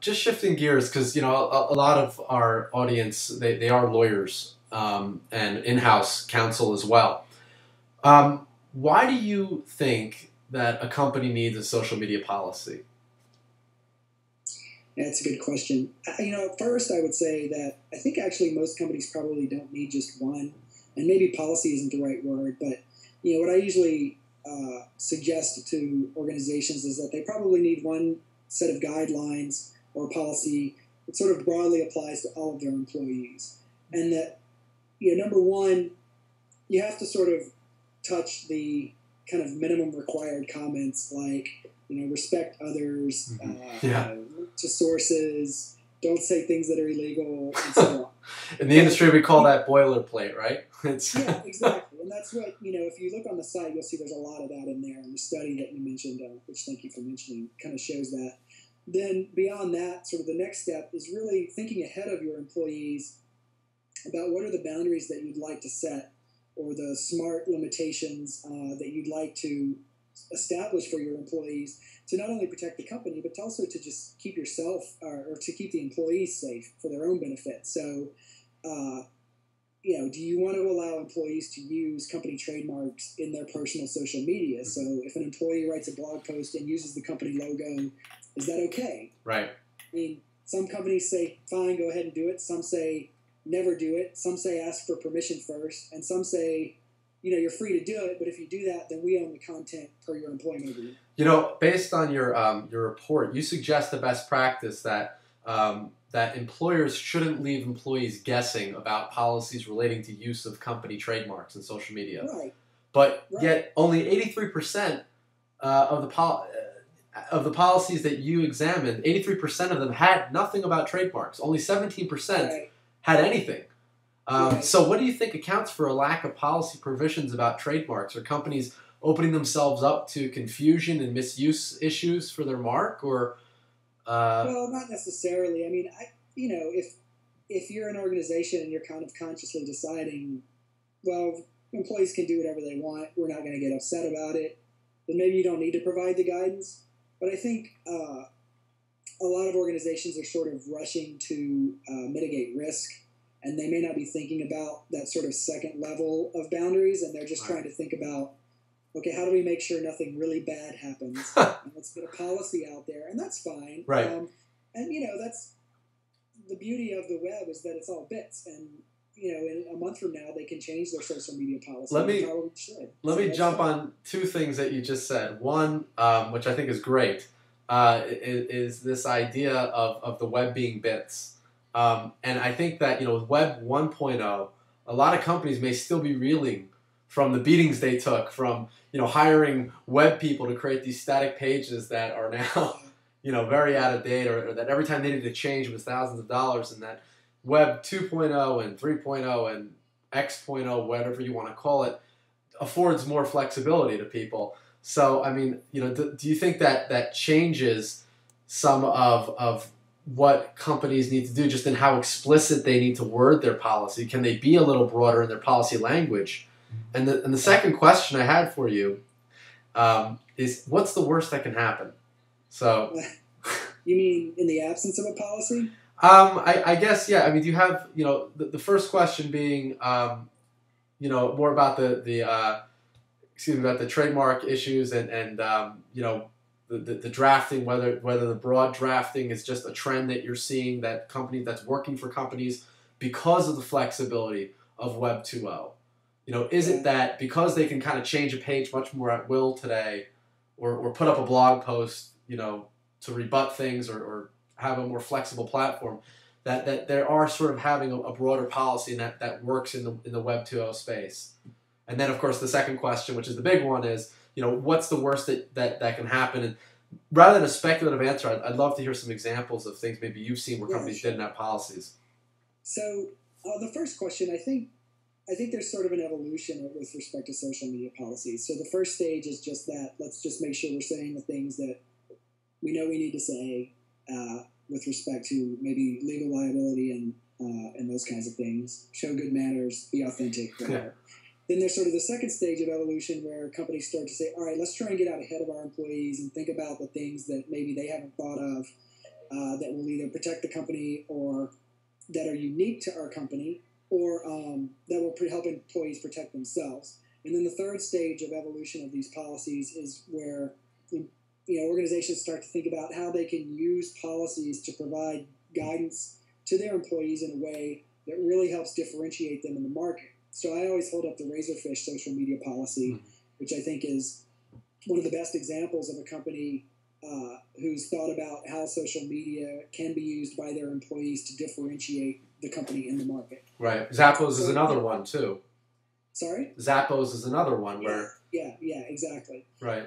Just shifting gears, because you know a lot of our audience they are lawyers and in-house counsel as well. Why do you think that a company needs a social media policy? That's a good question. You know, first I would say that I think actually most companies probably don't need just one, and maybe policy isn't the right word, but you know what I usually suggest to organizations is that they probably need one set of guidelines or policy that sort of broadly applies to all of their employees, and that you know, number one, you have to sort of touch the kind of minimum required comments like, you know, respect others, look to sources, don't say things that are illegal, and so on. In the industry, we call that boilerplate, right? Yeah, exactly. And that's what, you know, if you look on the site, you'll see there's a lot of that in there. And the study that you mentioned, which thank you for mentioning, kind of shows that. Then beyond that, sort of the next step is really thinking ahead of your employees about what are the boundaries that you'd like to set, or the smart limitations that you'd like to establish for your employees to not only protect the company, but also to just keep yourself or to keep the employees safe for their own benefit. So, you know, do you want to allow employees to use company trademarks in their personal social media? So if an employee writes a blog post and uses the company logo, is that okay? Right. I mean, some companies say, fine, go ahead and do it. Some say, never do it. Some say ask for permission first, and some say, you know, you're free to do it, but if you do that, then we own the content per your employment agreement. You know, based on your report, you suggest the best practice that that employers shouldn't leave employees guessing about policies relating to use of company trademarks and social media. Right. But yet, only 83% of the policies that you examined, 83% of them had nothing about trademarks. Only 17%. Right. Had anything. So what do you think accounts for a lack of policy provisions about trademarks? Are companies opening themselves up to confusion and misuse issues for their mark? Or well, not necessarily. I mean, you know, if you're an organization and you're kind of consciously deciding, well, employees can do whatever they want, we're not going to get upset about it, then maybe you don't need to provide the guidance. But I think a lot of organizations are sort of rushing to mitigate risk, and they may not be thinking about that sort of second level of boundaries, and they're just trying to think about, okay, how do we make sure nothing really bad happens? And let's get a policy out there, and that's fine. Right. And, you know, that's the beauty of the web is that it's all bits, and, you know, in a month from now, they can change their social media policy. Let me jump on two things that you just said. One, which I think is great, is this idea of the web being bits. And I think that, you know, with Web 1.0, a lot of companies may still be reeling from the beatings they took from, you know, hiring web people to create these static pages that are now, you know, very out of date, or that every time they needed to change was thousands of dollars, and that Web 2.0 and 3.0 and X.0, whatever you want to call it, affords more flexibility to people. So, I mean, you know, do you think that that changes some of what companies need to do just in how explicit they need to word their policy? Can they be a little broader in their policy language? And the second question I had for you is, what's the worst that can happen? So, you mean in the absence of a policy? I guess, yeah. I mean, do you have, you know, the first question being, you know, more about the trademark issues and you know, the drafting, whether the broad drafting is just a trend that you're seeing that's working for companies because of the flexibility of Web 2.0. You know, is it that because they can kind of change a page much more at will today, or put up a blog post, you know, to rebut things, or have a more flexible platform, that they are sort of having a broader policy and that works in the Web 2.0 space? And then, of course, the second question, which is the big one, is, you know, what's the worst that can happen? And rather than a speculative answer, I'd love to hear some examples of things maybe you've seen where companies didn't have policies. So the first question, I think there's sort of an evolution with respect to social media policies. So the first stage is just that. Let's just make sure we're saying the things that we know we need to say with respect to maybe legal liability and those kinds of things. Show good manners, be authentic, whatever. Yeah. Then there's sort of the second stage of evolution where companies start to say, all right, let's try and get out ahead of our employees and think about the things that maybe they haven't thought of. that will either protect the company or that are unique to our company, or that will help employees protect themselves. And then the third stage of evolution of these policies is where organizations start to think about how they can use policies to provide guidance to their employees in a way that really helps differentiate them in the market. So I always hold up the Razorfish social media policy, which I think is one of the best examples of a company who's thought about how social media can be used by their employees to differentiate the company in the market. Right. Zappos is another one, too. Sorry? Zappos is another one where... Yeah, exactly. Right.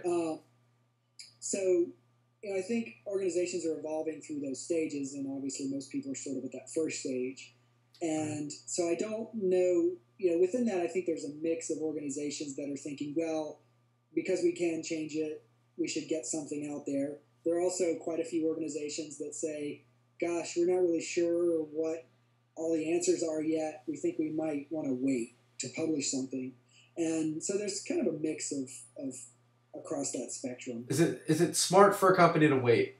I think organizations are evolving through those stages, and obviously most people are sort of at that first stage. And so I don't know, within that I think there's a mix of organizations that are thinking, well, because we can change it, we should get something out there. There are also quite a few organizations that say, gosh, we're not really sure what all the answers are yet. We think we might want to wait to publish something. And so there's kind of a mix of across that spectrum. Is it smart for a company to wait?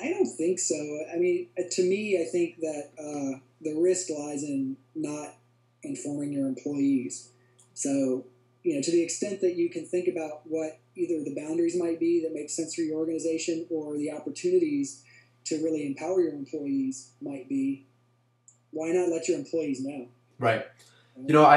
I don't think so. I mean, to me, I think that the risk lies in not informing your employees. So, to the extent that you can think about what either the boundaries might be that make sense for your organization or the opportunities to really empower your employees might be, why not let your employees know? Right. I